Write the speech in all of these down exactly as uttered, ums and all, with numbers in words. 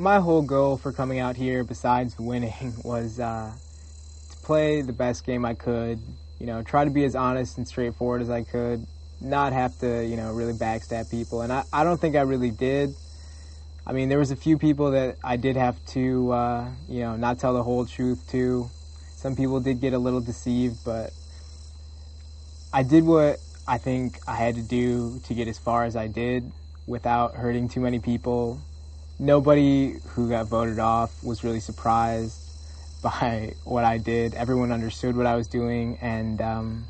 my whole goal for coming out here, besides winning, was uh, to play the best game I could, you know, try to be as honest and straightforward as I could, not have to, you know, really backstab people. And I, I don't think I really did. I mean, there was a few people that I did have to, uh, you know, not tell the whole truth to. Some people did get a little deceived, but I did what I think I had to do to get as far as I did without hurting too many people. Nobody who got voted off was really surprised by what I did. Everyone understood what I was doing, and um,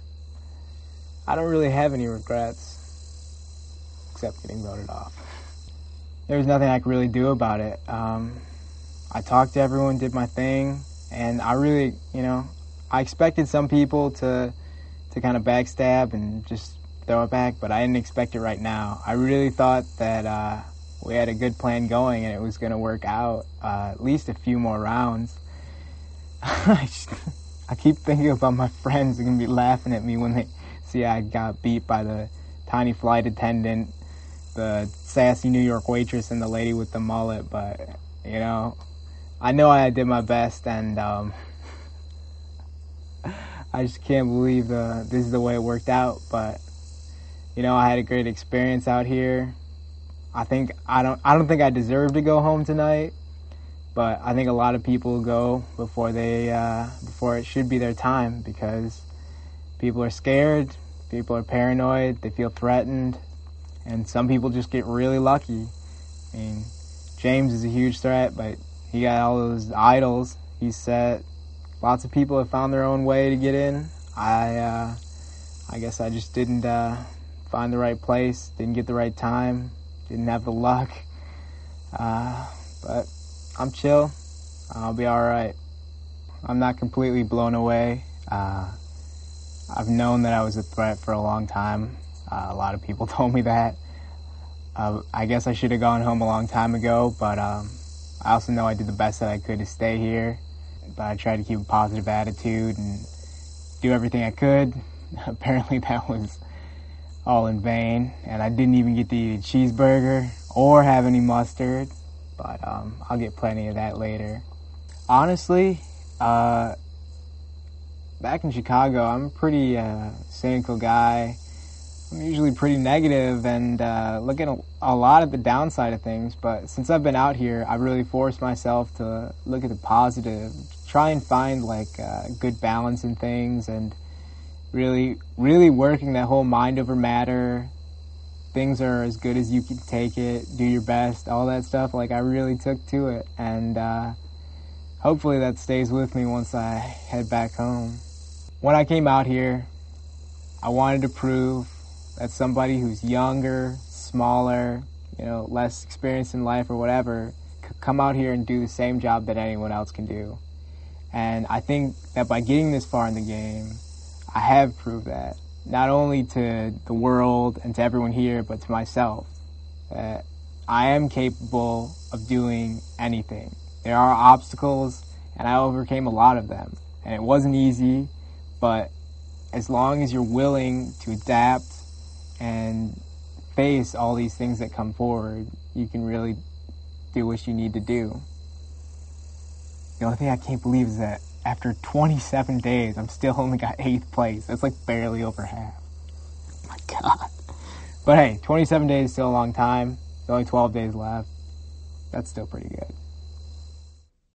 I don't really have any regrets except getting voted off. There was nothing I could really do about it. Um, I talked to everyone, did my thing, and I really, you know, I expected some people to to kind of backstab and just throw it back, but I didn't expect it right now. I really thought that uh, we had a good plan going and it was going to work out uh, at least a few more rounds. I, just, I keep thinking about my friends are going to be laughing at me when they see I got beat by the tiny flight attendant, the sassy New York waitress, and the lady with the mullet, but, you know, I know I did my best, and um, I just can't believe uh, this is the way it worked out. But, you know, I had a great experience out here. I think I don't I don't think I deserve to go home tonight, but I think a lot of people go before they uh, before it should be their time, because people are scared, people are paranoid, they feel threatened, and some people just get really lucky. I mean, James is a huge threat, but he got all those idols he set. Lots of people have found their own way to get in. I, uh, I guess I just didn't uh, find the right place, didn't get the right time, didn't have the luck. Uh, but I'm chill. I'll be all right. I'm not completely blown away. Uh, I've known that I was a threat for a long time. Uh, a lot of people told me that. Uh, I guess I should have gone home a long time ago, but um, I also know I did the best that I could to stay here. But I tried to keep a positive attitude and do everything I could. Apparently that was all in vain, and I didn't even get to eat a cheeseburger or have any mustard, but um, I'll get plenty of that later. Honestly, uh, back in Chicago, I'm a pretty uh, cynical guy. I'm usually pretty negative and uh, looking at a lot of the downside of things, but since I've been out here, I really forced myself to look at the positive, try and find like uh, good balance in things, and really, really working that whole mind over matter. Things are as good as you can take it. Do your best, all that stuff. Like I really took to it, and uh, hopefully that stays with me once I head back home. When I came out here, I wanted to prove that somebody who's younger, smaller, you know, less experienced in life or whatever, could come out here and do the same job that anyone else can do. And I think that by getting this far in the game, I have proved that, not only to the world and to everyone here, but to myself, that I am capable of doing anything. There are obstacles, and I overcame a lot of them. And it wasn't easy, but as long as you're willing to adapt and face all these things that come forward, you can really do what you need to do. The only thing I can't believe is that after twenty-seven days, I'm still only got eighth place. That's like barely over half. Oh my God. But hey, twenty-seven days is still a long time. There's only twelve days left. That's still pretty good.